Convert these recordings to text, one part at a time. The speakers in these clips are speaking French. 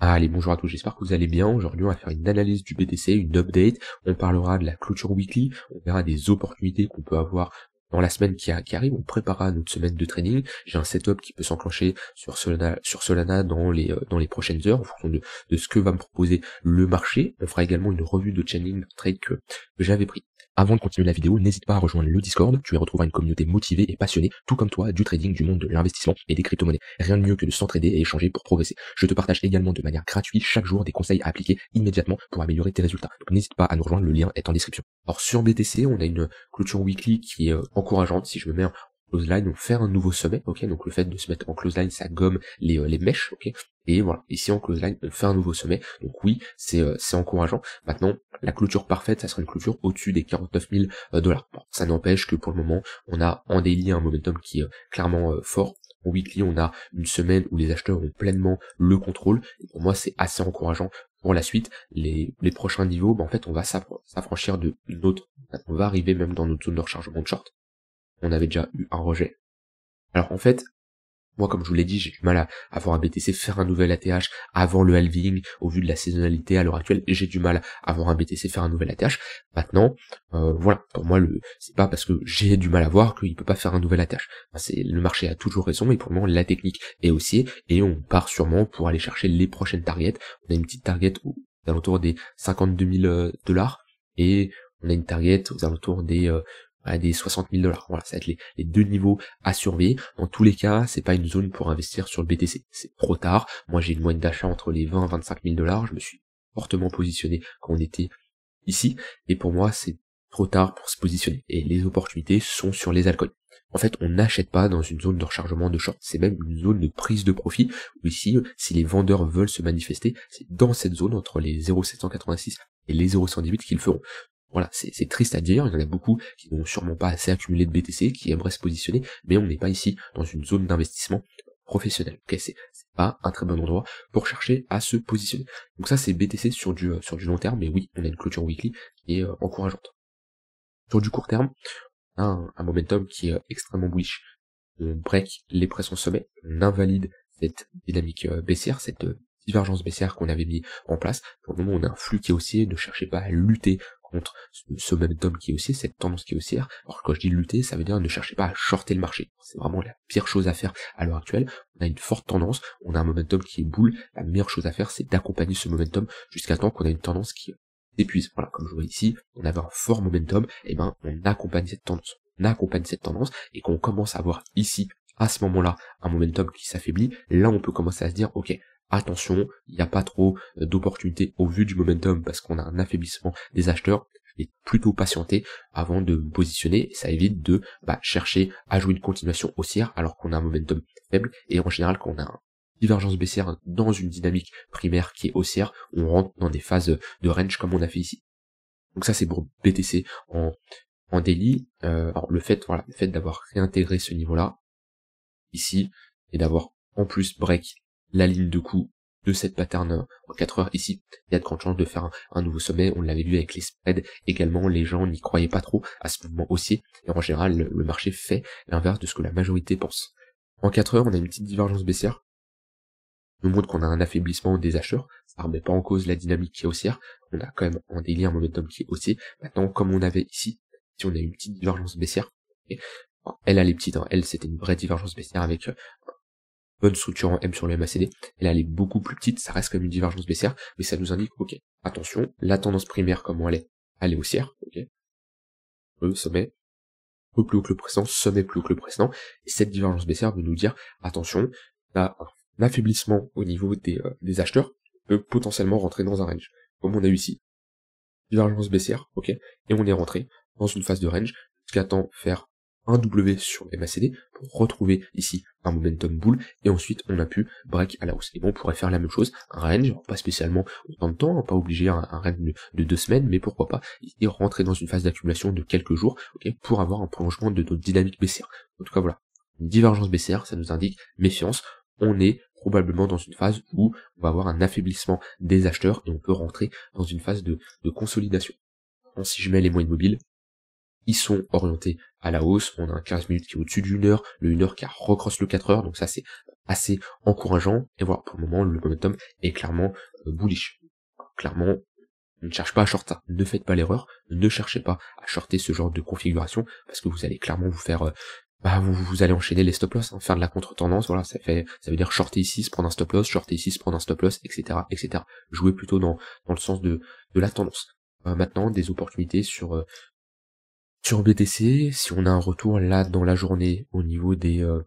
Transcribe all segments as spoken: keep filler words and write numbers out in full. Allez, bonjour à tous, j'espère que vous allez bien. Aujourd'hui, on va faire une analyse du B T C, une update. On parlera de la clôture weekly, on verra des opportunités qu'on peut avoir dans la semaine qui, a, qui arrive. On préparera notre semaine de trading. J'ai un setup qui peut s'enclencher sur Solana, sur Solana dans les dans les prochaines heures, en fonction de, de ce que va me proposer le marché. On fera également une revue de Chainlink trade que, que j'avais pris. Avant de continuer la vidéo, n'hésite pas à rejoindre le Discord, tu y retrouveras une communauté motivée et passionnée, tout comme toi, du trading, du monde de l'investissement et des crypto-monnaies. Rien de mieux que de s'entraider et échanger pour progresser. Je te partage également de manière gratuite chaque jour des conseils à appliquer immédiatement pour améliorer tes résultats. Donc n'hésite pas à nous rejoindre, le lien est en description. Alors sur B T C, on a une clôture weekly qui est encourageante. Si je me mets en close line, on fait un nouveau sommet, ok, donc le fait de se mettre en close line, ça gomme les, euh, les mèches, ok. Et voilà, ici en close line, on fait un nouveau sommet. Donc oui, c'est euh, c'est encourageant. Maintenant, la clôture parfaite, ça sera une clôture au-dessus des quarante-neuf mille dollars. Bon, ça n'empêche que pour le moment, on a en daily un momentum qui est clairement euh, fort. En weekly, on a une semaine où les acheteurs ont pleinement le contrôle. Et pour moi, c'est assez encourageant pour la suite. Les, les prochains niveaux, bah, en fait, on va s'affranchir de notre. On va arriver même dans notre zone de rechargement de short. On avait déjà eu un rejet. Alors en fait, moi, comme je vous l'ai dit, j'ai du mal à avoir un B T C, faire un nouvel A T H avant le halving, au vu de la saisonnalité à l'heure actuelle, j'ai du mal à avoir un B T C, faire un nouvel A T H. Maintenant, euh, voilà, pour moi, le c'est pas parce que j'ai du mal à voir qu'il peut pas faire un nouvel A T H. C'est, le marché a toujours raison, et pour le moment, la technique est haussière, et on part sûrement pour aller chercher les prochaines targets. On a une petite target aux alentours des cinquante-deux mille dollars, et on a une target aux alentours des... Euh, à des soixante mille dollars. Voilà, ça va être les, les deux niveaux à surveiller. Dans tous les cas, c'est pas une zone pour investir sur le B T C. C'est trop tard. Moi, j'ai une moyenne d'achat entre les vingt et vingt-cinq mille dollars. Je me suis fortement positionné quand on était ici. Et pour moi, c'est trop tard pour se positionner. Et les opportunités sont sur les altcoins. En fait, on n'achète pas dans une zone de rechargement de short. C'est même une zone de prise de profit où ici, si les vendeurs veulent se manifester, c'est dans cette zone entre les zéro virgule sept cent quatre-vingt-six et les zéro virgule cent dix-huit qu'ils le feront. Voilà, c'est triste à dire, il y en a beaucoup qui n'ont sûrement pas assez accumulé de B T C, qui aimeraient se positionner, mais on n'est pas ici dans une zone d'investissement professionnel. Okay, c'est pas un très bon endroit pour chercher à se positionner. Donc ça, c'est B T C sur du, sur du long terme, mais oui, on a une clôture weekly qui est euh, encourageante. Sur du court terme, on a un, un momentum qui est euh, extrêmement bullish. On break les pressions sommet, on invalide cette dynamique euh, baissière, cette euh, divergence baissière qu'on avait mis en place. Pour le moment, on a un flux qui est haussier, ne cherchez pas à lutter contre ce momentum qui est haussier, cette tendance qui est haussière. Alors quand je dis lutter, ça veut dire ne cherchez pas à shorter le marché. C'est vraiment la pire chose à faire à l'heure actuelle. On a une forte tendance, on a un momentum qui est boule. La meilleure chose à faire, c'est d'accompagner ce momentum jusqu'à temps qu'on a une tendance qui s'épuise. Voilà, comme je vois ici, on avait un fort momentum, et ben on accompagne cette tendance. On accompagne cette tendance et qu'on commence à avoir ici, à ce moment-là, un momentum qui s'affaiblit. Là, on peut commencer à se dire, ok, attention, il n'y a pas trop d'opportunités au vu du momentum parce qu'on a un affaiblissement des acheteurs. Je vais plutôt patienter avant de me positionner. Ça évite de bah, chercher à jouer une continuation haussière alors qu'on a un momentum faible. Et en général, quand on a une divergence baissière dans une dynamique primaire qui est haussière, on rentre dans des phases de range comme on a fait ici. Donc ça, c'est pour B T C en, en daily. Euh, alors le fait, voilà, le fait d'avoir réintégré ce niveau-là ici et d'avoir en plus break la ligne de coup de cette pattern en quatre heures ici, il y a de grandes chances de faire un, un nouveau sommet. On l'avait vu avec les spreads également, les gens n'y croyaient pas trop à ce mouvement haussier, et en général le, le marché fait l'inverse de ce que la majorité pense. En quatre heures, on a une petite divergence baissière, nous montre qu'on a un affaiblissement des acheteurs, ça remet pas en cause la dynamique qui est haussière, on a quand même en délire un momentum qui est haussier. Maintenant, comme on avait ici, si on a une petite divergence baissière, et, bon, elle a les petites, hein, elle c'était une vraie divergence baissière avec euh, bonne structure en M sur le M A C D, et là elle est beaucoup plus petite, ça reste comme une divergence baissière, mais ça nous indique, ok, attention, la tendance primaire, comment elle est, elle est haussière, ok, le sommet, un peu plus haut que le précédent, sommet plus haut que le précédent, et cette divergence baissière veut nous dire, attention, on a un affaiblissement au niveau des, euh, des acheteurs, peut potentiellement rentrer dans un range, comme on a eu ici, divergence baissière, ok, et on est rentré dans une phase de range, jusqu'à temps faire un W sur le M A C D pour retrouver ici un momentum bull, et ensuite on a pu break à la hausse. Et bon, on pourrait faire la même chose, un range, pas spécialement autant de temps, pas obligé à un range de deux semaines, mais pourquoi pas, et rentrer dans une phase d'accumulation de quelques jours, okay, pour avoir un prolongement de notre dynamique baissière. En tout cas voilà, une divergence baissière, ça nous indique méfiance, on est probablement dans une phase où on va avoir un affaiblissement des acheteurs, et on peut rentrer dans une phase de, de consolidation. Donc, si je mets les moyennes mobiles, ils sont orientés à la hausse, on a un quinze minutes qui est au-dessus du une heure, le une heure qui recrosse le quatre heures, donc ça c'est assez encourageant, et voilà, pour le moment, le momentum est clairement euh, bullish. Clairement, ne cherche pas à shorter, ne faites pas l'erreur, ne cherchez pas à shorter ce genre de configuration, parce que vous allez clairement vous faire... Euh, bah vous, vous allez enchaîner les stop loss, hein, faire de la contre-tendance, voilà, ça fait, ça veut dire shorter ici, se prendre un stop loss, shorter ici, se prendre un stop loss, et cetera, et cetera. Jouez plutôt dans, dans le sens de, de la tendance. Euh, maintenant, des opportunités sur, euh, sur B T C, si on a un retour là dans la journée au niveau des euh,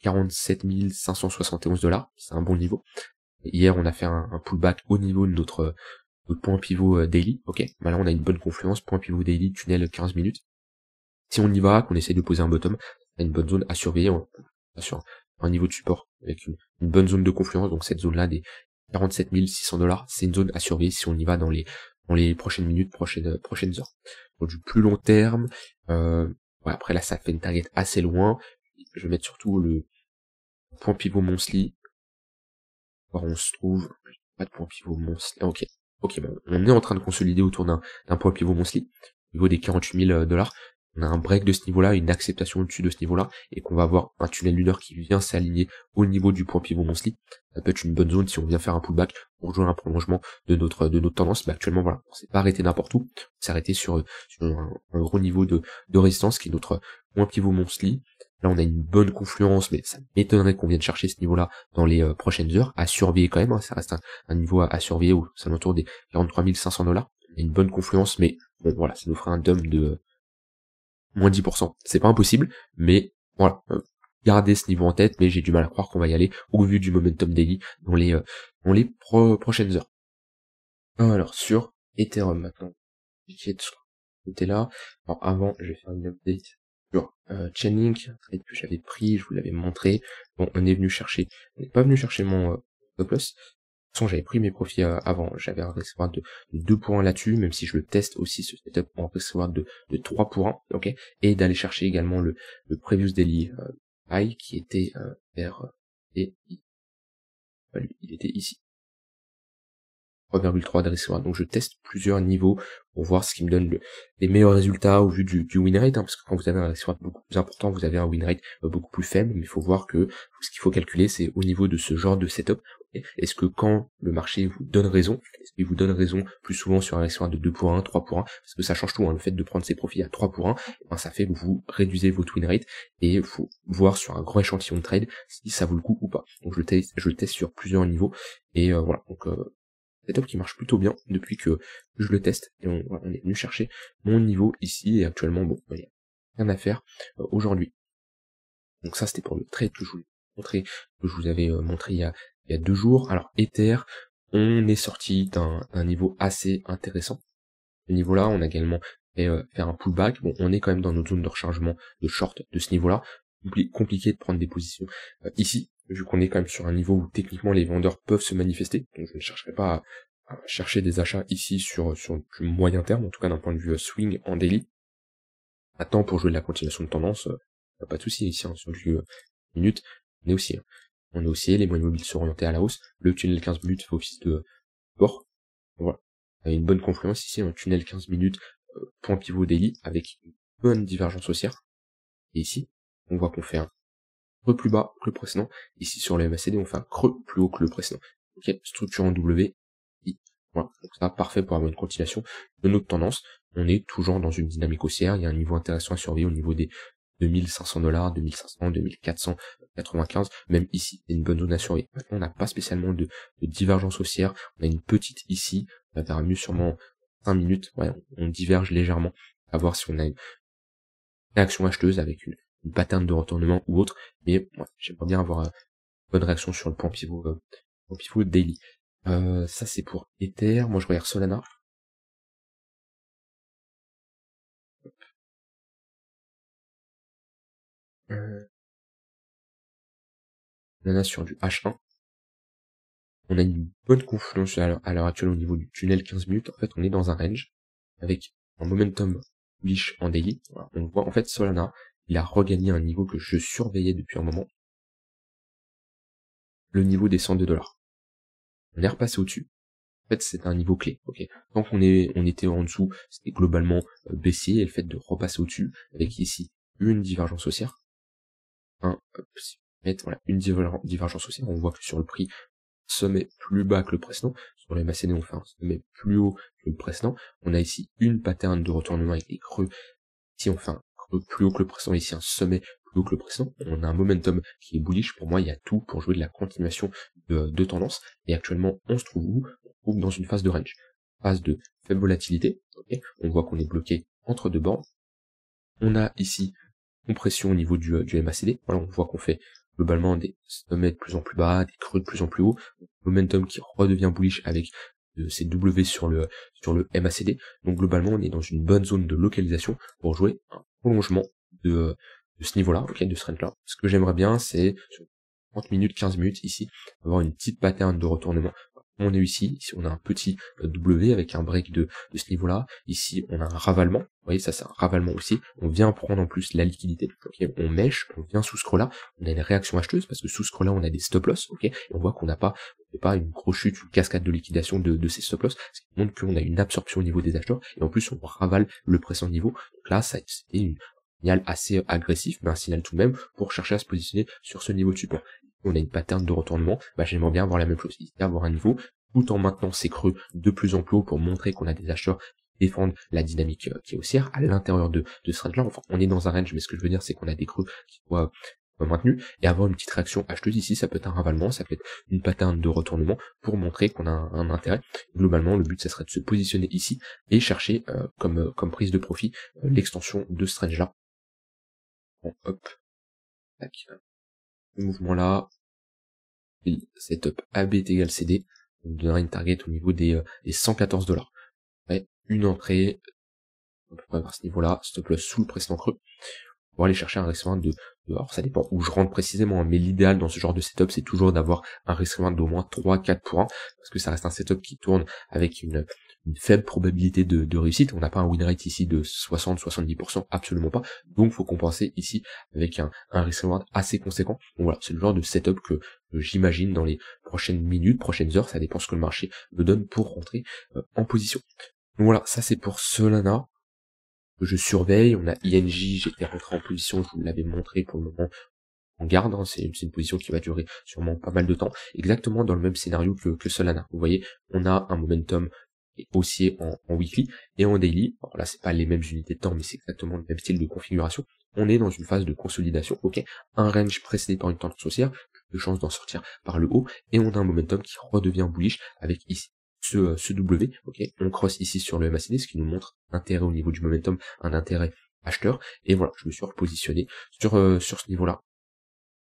quarante-sept mille cinq cent soixante et onze dollars, c'est un bon niveau. Hier, on a fait un, un pullback au niveau de notre, euh, notre point pivot euh, daily, ok, bah là on a une bonne confluence, point pivot daily, tunnel quinze minutes. Si on y va, qu'on essaie de poser un bottom, une bonne zone à surveiller, on a sur un niveau de support avec une, une bonne zone de confluence, donc cette zone là des quarante-sept mille six cents dollars, c'est une zone à surveiller si on y va dans les dans les prochaines minutes, prochaines prochaines heures. Donc, du plus long terme, euh, ouais, après là ça fait une target assez loin, je vais mettre surtout le point pivot monthly, voir on se trouve, pas de point pivot monthly, ok, ok, bon, on est en train de consolider autour d'un d'un point pivot monthly, au niveau des quarante-huit mille dollars, on a un break de ce niveau-là, une acceptation au-dessus de ce niveau-là, et qu'on va avoir un tunnel lunaire qui vient s'aligner au niveau du point pivot monthly. Ça peut être une bonne zone si on vient faire un pullback pour rejoindre un prolongement de notre de notre tendance. Mais actuellement, voilà, on s'est pas arrêté n'importe où, on s'est arrêté sur, sur un, un gros niveau de, de résistance qui est notre point pivot monthly. Là, on a une bonne confluence, mais ça m'étonnerait qu'on vienne chercher ce niveau-là dans les euh, prochaines heures. À surveiller quand même, hein, ça reste un, un niveau à, à surveiller où ça l'entoure des quarante-trois mille cinq cents dollars. On a une bonne confluence, mais bon, voilà, ça nous fera un dump de moins dix pour cent, c'est pas impossible, mais voilà, euh, gardez ce niveau en tête, mais j'ai du mal à croire qu'on va y aller au vu du momentum daily dans les euh, dans les pro prochaines heures. Alors sur Ethereum maintenant, j'ai de ce côté-là. Alors avant, je vais faire une update sur euh, Chainlink, trade que j'avais pris, je vous l'avais montré. Bon, on est venu chercher, on n'est pas venu chercher mon euh, stop loss. De toute façon, j'avais pris mes profits avant, j'avais un recevoir de deux pour un là-dessus, même si je le teste aussi ce setup en recevoir de, de trois pour un, ok, et d'aller chercher également le, le previous daily euh, high qui était euh, vers et enfin, lui, il était ici trois virgule trois d'aller recevoir. Donc je teste plusieurs niveaux pour voir ce qui me donne le, les meilleurs résultats au vu du, du win rate, hein, parce que quand vous avez un recevoir beaucoup plus important, vous avez un win rate euh, beaucoup plus faible, mais il faut voir que ce qu'il faut calculer, c'est au niveau de ce genre de setup. Est-ce que quand le marché vous donne raison, est-ce qu'il vous donne raison plus souvent sur un recevoir de deux pour un, trois pour un, parce que ça change tout, hein, le fait de prendre ses profits à trois pour un, ben ça fait que vous réduisez votre win rate, et il faut voir sur un grand échantillon de trade si ça vaut le coup ou pas. Donc je le teste, je le teste sur plusieurs niveaux, et euh, voilà, donc euh, setup qui marche plutôt bien depuis que je le teste, et on, voilà, on est venu chercher mon niveau ici, et actuellement, bon, il n'y a rien à faire euh, aujourd'hui. Donc ça c'était pour le trade que je voulais montrer, que je vous avais euh, montré il y a il y a deux jours. Alors Ether, on est sorti d'un niveau assez intéressant. Ce niveau-là, on a également fait euh, faire un pullback. Bon, on est quand même dans notre zone de rechargement de short de ce niveau-là. Compli compliqué de prendre des positions euh, ici, vu qu'on est quand même sur un niveau où techniquement les vendeurs peuvent se manifester. Donc je ne chercherai pas à, à chercher des achats ici sur, sur du moyen terme, en tout cas d'un point de vue euh, swing en daily. Attends pour jouer de la continuation de tendance, euh, pas de souci ici, hein, sur du euh, minute, on est aussi. Hein. On est haussier, les moyens mobiles sont orientés à la hausse, le tunnel quinze minutes fait office de bord, voilà, une bonne confluence ici, un tunnel quinze minutes, point pivot daily, avec une bonne divergence haussière, et ici, on voit qu'on fait un creux plus bas que le précédent, ici sur le M A C D, on fait un creux plus haut que le précédent, ok, structure en W, I, voilà, donc ça, parfait pour avoir une continuation de notre tendance, on est toujours dans une dynamique haussière, il y a un niveau intéressant à surveiller au niveau des deux mille cinq cents dollars, deux mille cinq cents, deux mille quatre cent quatre-vingt-quinze, même ici, c'est une bonne zone à surveiller. Maintenant, on n'a pas spécialement de, de divergence haussière, on a une petite ici, on verra mieux sûrement cinq minutes, ouais, on, on diverge légèrement, à voir si on a une réaction acheteuse avec une, une pattern de retournement ou autre, mais ouais, j'aimerais bien avoir une bonne réaction sur le point pivot, euh, point pivot daily. Euh, ça c'est pour Ether, moi je regarde Solana. On en a sur du H un. On a une bonne confluence à l'heure actuelle au niveau du tunnel quinze minutes. En fait, on est dans un range avec un momentum bullish en daily. Voilà, on voit en fait Solana, il a regagné un niveau que je surveillais depuis un moment. Le niveau des cent deux dollars. On est repassé au-dessus. En fait, c'est un niveau clé. Ok. Tant qu'on est, on était en dessous, c'était globalement baissé, et le fait de repasser au-dessus avec ici une divergence haussière. Un, mettre voilà, une divergence aussi. On voit que sur le prix, sommet plus bas que le précédent. Sur les M A C D, on fait un sommet plus haut que le précédent. On a ici une pattern de retournement avec les creux. Ici, on fait un creux plus haut que le précédent. Ici, un sommet plus haut que le précédent. On a un momentum qui est bullish. Pour moi, il y a tout pour jouer de la continuation de, de tendance. Et actuellement, on se trouve où? On se trouve dans une phase de range. Phase de faible volatilité. Okay. On voit qu'on est bloqué entre deux bornes. On a ici compression au niveau du, du M A C D. Voilà, on voit qu'on fait globalement des sommets de plus en plus bas, des creux de plus en plus haut, momentum qui redevient bullish avec de ces W sur le, sur le M A C D. Donc globalement, on est dans une bonne zone de localisation pour jouer un prolongement de, de ce niveau-là, okay, de ce range-là. Ce que j'aimerais bien, c'est sur trente minutes, quinze minutes ici, avoir une petite pattern de retournement. On est ici, ici on a un petit W avec un break de, de ce niveau-là. Ici on a un ravalement, vous voyez ça c'est un ravalement aussi. On vient prendre en plus la liquidité, okay, on mèche, on vient sous ce creux-là. On a une réaction acheteuse parce que sous ce creux-là on a des stop-loss, okay, et on voit qu'on n'a pas, pas une grosse chute, une cascade de liquidation de, de ces stop-loss, ce qui montre qu'on a une absorption au niveau des acheteurs, et en plus on ravale le précédent niveau. Donc là ça c'est un signal assez agressif, mais un signal tout de même pour chercher à se positionner sur ce niveau de support. On a une pattern de retournement, bah, j'aimerais bien avoir la même chose ici, avoir un niveau, tout en maintenant ces creux de plus en plus haut pour montrer qu'on a des acheteurs qui défendent la dynamique qui est haussière à l'intérieur de, de ce range-là. Enfin, on est dans un range, mais ce que je veux dire, c'est qu'on a des creux qui soient maintenus, et avoir une petite réaction acheteuse ici, ça peut être un ravalement, ça peut être une pattern de retournement pour montrer qu'on a un, un intérêt. Globalement, le but, ça serait de se positionner ici et chercher euh, comme, euh, comme prise de profit euh, l'extension de ce range-là. Bon, hop, tac. Mouvement là, setup A B est égal C D, on donnera une target au niveau des, euh, des cent quatorze dollars. Une entrée, on peut voir ce niveau-là, stop loss sous le précédent creux, pour aller chercher un restrict de, de, alors ça dépend où je rentre précisément, mais l'idéal dans ce genre de setup, c'est toujours d'avoir un restrict d'au moins trois quatre points, parce que ça reste un setup qui tourne avec une, une faible probabilité de, de réussite. On n'a pas un win rate ici de soixante à soixante-dix pour cent, absolument pas. Donc faut compenser ici avec un, un risk reward assez conséquent. Donc voilà, c'est le genre de setup que, que j'imagine dans les prochaines minutes, prochaines heures, ça dépend ce que le marché me donne pour rentrer euh, en position. Donc voilà, ça c'est pour Solana que je surveille. On a I N J, j'étais rentré en position, je vous l'avais montré pour le moment. On garde, hein, c'est une position qui va durer sûrement pas mal de temps, exactement dans le même scénario que, que Solana. Vous voyez, on a un momentum haussier en, en weekly et en daily. Alors là c'est pas les mêmes unités de temps, mais c'est exactement le même style de configuration. On est dans une phase de consolidation, ok, un range précédé par une tendance haussière, plus de chance d'en sortir par le haut, et on a un momentum qui redevient bullish avec ici ce, ce W, ok, on cross ici sur le M A C D, ce qui nous montre un intérêt au niveau du momentum, un intérêt acheteur, et voilà, je me suis repositionné sur, euh, sur ce niveau là,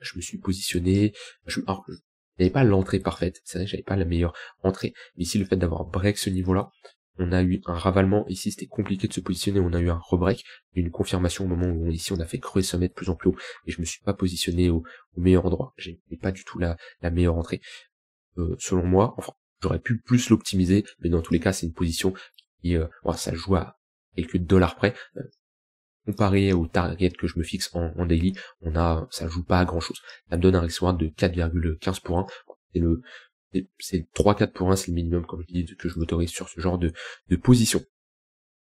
je me suis positionné, je, alors, je, il n'y avait pas l'entrée parfaite, c'est vrai que j'avais pas la meilleure entrée, mais ici le fait d'avoir break ce niveau-là, on a eu un ravalement, ici c'était compliqué de se positionner, on a eu un rebreak, une confirmation au moment où on, ici on a fait creux et sommet de plus en plus haut, et je me suis pas positionné au, au meilleur endroit, j'ai pas du tout la, la meilleure entrée, euh, selon moi, enfin j'aurais pu plus l'optimiser, mais dans tous les cas c'est une position qui, euh, bon, ça joue à quelques dollars près, euh, comparé au target que je me fixe en, en daily, on a, ça joue pas à grand chose. Ça me donne un risk reward de quatre virgule quinze pour un. C'est le, c'est trois quatre pour un, c'est le minimum, comme je dis, que je m'autorise sur ce genre de, de position.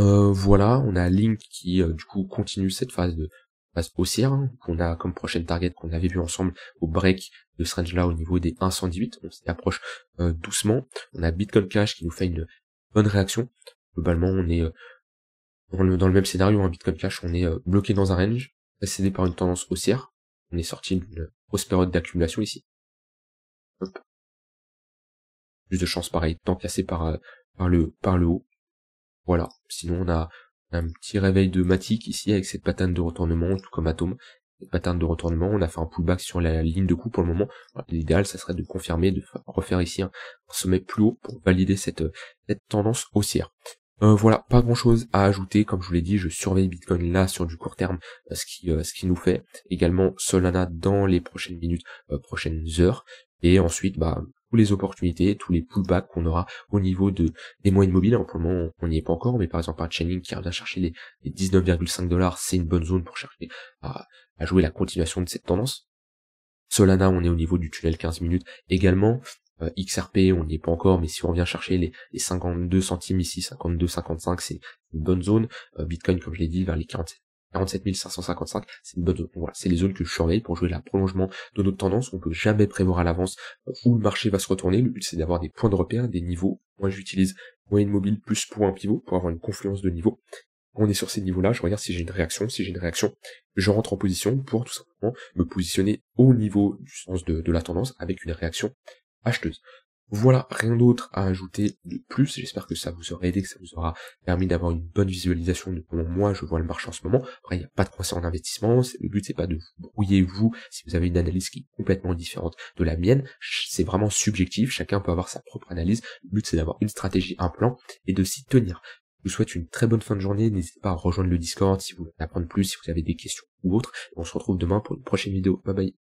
Euh, voilà, on a Link qui, euh, du coup, continue cette phase de, phase haussière, hein, qu'on a comme prochaine target qu'on avait vu ensemble au break de ce range-là au niveau des un cent dix-huit. On s'y approche, euh, doucement. On a Bitcoin Cash qui nous fait une bonne réaction. Globalement, on est, euh, Dans le, dans le même scénario, hein, Bitcoin Cash, on est euh, bloqué dans un range, précédé par une tendance haussière. On est sorti d'une grosse période d'accumulation ici. Hop. Plus de chance, pareil, temps cassé par, euh, par, le, par le haut. Voilà. Sinon, on a un petit réveil de Matic ici, avec cette pattern de retournement, tout comme Atom. Cette pattern de retournement, on a fait un pullback sur la ligne de coup pour le moment. L'idéal, ça serait de confirmer, de refaire ici un sommet plus haut pour valider cette, cette tendance haussière. Euh, voilà, pas grand chose à ajouter, comme je vous l'ai dit, je surveille Bitcoin là sur du court terme, euh, ce qui euh, ce qui nous fait également Solana dans les prochaines minutes, euh, prochaines heures, et ensuite bah tous les opportunités, tous les pullbacks qu'on aura au niveau de des moyennes mobiles. Hein, pour le moment on n'y est pas encore, mais par exemple un Chainlink qui revient chercher les, les dix-neuf virgule cinq dollars, c'est une bonne zone pour chercher à, à jouer la continuation de cette tendance. Solana, on est au niveau du tunnel quinze minutes également. X R P, on n'y est pas encore, mais si on vient chercher les, les cinquante-deux centimes ici, cinquante-deux cinquante-cinq, c'est une bonne zone. Bitcoin, comme je l'ai dit, vers les quarante-sept quarante-sept mille cinq cent cinquante-cinq, c'est une bonne zone. Voilà, c'est les zones que je surveille pour jouer la prolongement de notre tendance. On ne peut jamais prévoir à l'avance où le marché va se retourner. Le but, c'est d'avoir des points de repère, des niveaux. Moi, j'utilise moyenne mobile plus point pivot pour avoir une confluence de niveaux. On est sur ces niveaux-là, je regarde si j'ai une réaction, si j'ai une réaction, je rentre en position pour tout simplement me positionner au niveau du sens de, de la tendance avec une réaction acheteuse. Voilà, rien d'autre à ajouter de plus. J'espère que ça vous aura aidé, que ça vous aura permis d'avoir une bonne visualisation de comment moi je vois le marché en ce moment. Après, il n'y a pas de croissance en investissement. Le but, c'est pas de vous brouiller, vous, si vous avez une analyse qui est complètement différente de la mienne. C'est vraiment subjectif. Chacun peut avoir sa propre analyse. Le but, c'est d'avoir une stratégie, un plan et de s'y tenir. Je vous souhaite une très bonne fin de journée. N'hésitez pas à rejoindre le Discord si vous voulez apprendre plus, si vous avez des questions ou autres. On se retrouve demain pour une prochaine vidéo. Bye bye.